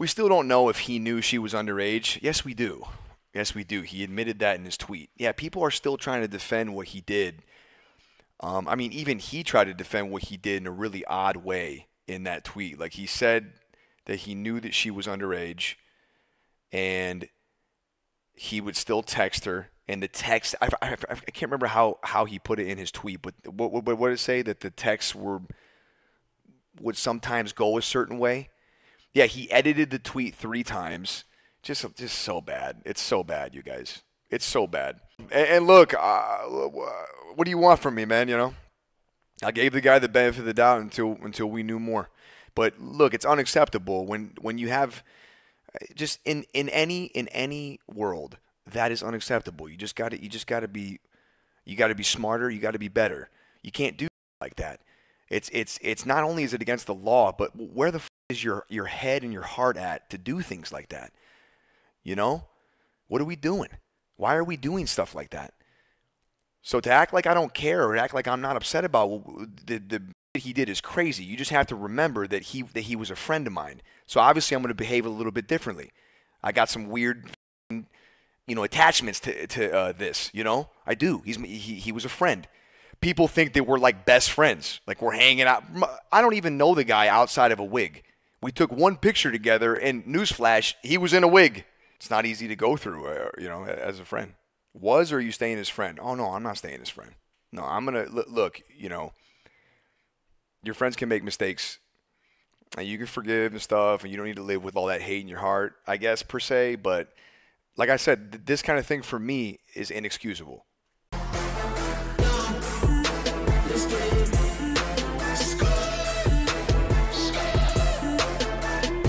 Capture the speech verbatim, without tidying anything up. We still don't know if he knew she was underage. Yes, we do. Yes, we do. He admitted that in his tweet. Yeah, people are still trying to defend what he did. Um, I mean, even he tried to defend what he did in a really odd way in that tweet. Like, he said that he knew that she was underage and he would still text her. And the text, I, I, I can't remember how, how he put it in his tweet, but what, what, what did it say? That the texts were would sometimes go a certain way? Yeah, he edited the tweet three times. Just, just so bad. It's so bad, you guys. It's so bad. And, and look, uh, what do you want from me, man? You know, I gave the guy the benefit of the doubt until until we knew more. But look, it's unacceptable when when you have just in, in any in any world that is unacceptable. You just got to you just got to be you got to be smarter. You got to be better. You can't do like that. It's it's it's not only is it against the law, but where the f is your your head and your heart at to do things like that? You know, what are we doing? Why are we doing stuff like that? So to act like I don't care or act like I'm not upset about what the the he did is crazy. You just have to remember that he that he was a friend of mine. So obviously I'm going to behave a little bit differently. I got some weird, you know, attachments to to uh, this. You know, I do. He's he he was a friend. People think that we're like best friends, like we're hanging out. I don't even know the guy outside of a wig. We took one picture together, and newsflash, he was in a wig. It's not easy to go through, uh, you know, as a friend. Was or are you staying as friend? Oh, no, I'm not staying as friend. No, I'm going to, look, you know, your friends can make mistakes. And you can forgive and stuff, and you don't need to live with all that hate in your heart, I guess, per se. But like I said, th this kind of thing for me is inexcusable.